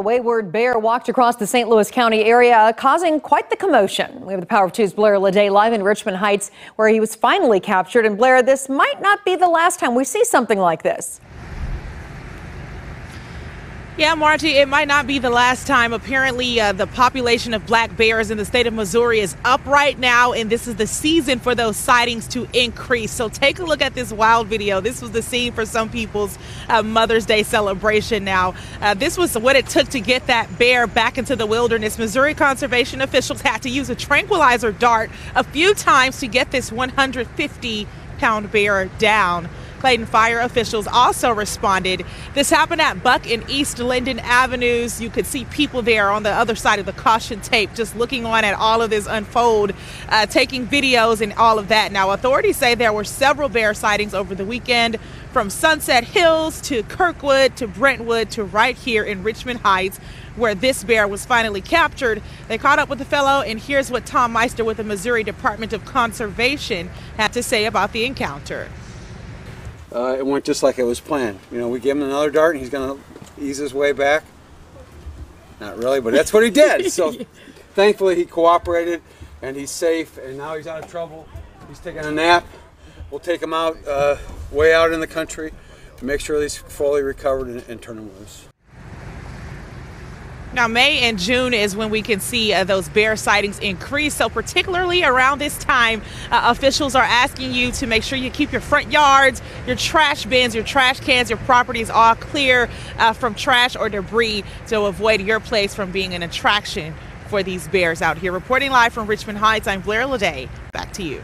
A wayward bear walked across the St. Louis County area, causing quite the commotion. We have the Power of Two's Blair Leday live in Richmond Heights, where he was finally captured. And Blair, this might not be the last time we see something like this. Yeah, Margie, it might not be the last time. Apparently, the population of black bears in the state of Missouri is up right now, and this is the season for those sightings to increase. So take a look at this wild video. This was the scene for some people's Mother's Day celebration now. This was what it took to get that bear back into the wilderness. Missouri conservation officials had to use a tranquilizer dart a few times to get this 150-pound bear down. Clayton Fire officials also responded. This happened at Buck and East Linden Avenues. You could see people there on the other side of the caution tape just looking on at all of this unfold, taking videos and all of that. Now, authorities say there were several bear sightings over the weekend from Sunset Hills to Kirkwood to Brentwood to right here in Richmond Heights, where this bear was finally captured. They caught up with the fellow, and here's what Tom Meister with the Missouri Department of Conservation had to say about the encounter. It went just like it was planned. You know, we give him another dart and he's going to ease his way back. Not really, but that's what he did. So thankfully he cooperated and he's safe, and now he's out of trouble. He's taking a nap. We'll take him out way out in the country, make sure he's fully recovered and turn him loose. Now, May and June is when we can see those bear sightings increase. So particularly around this time, officials are asking you to make sure you keep your front yards, your trash bins, your trash cans, your properties all clear from trash or debris to avoid your place from being an attraction for these bears out here. Reporting live from Richmond Heights, I'm Blair Leday. Back to you.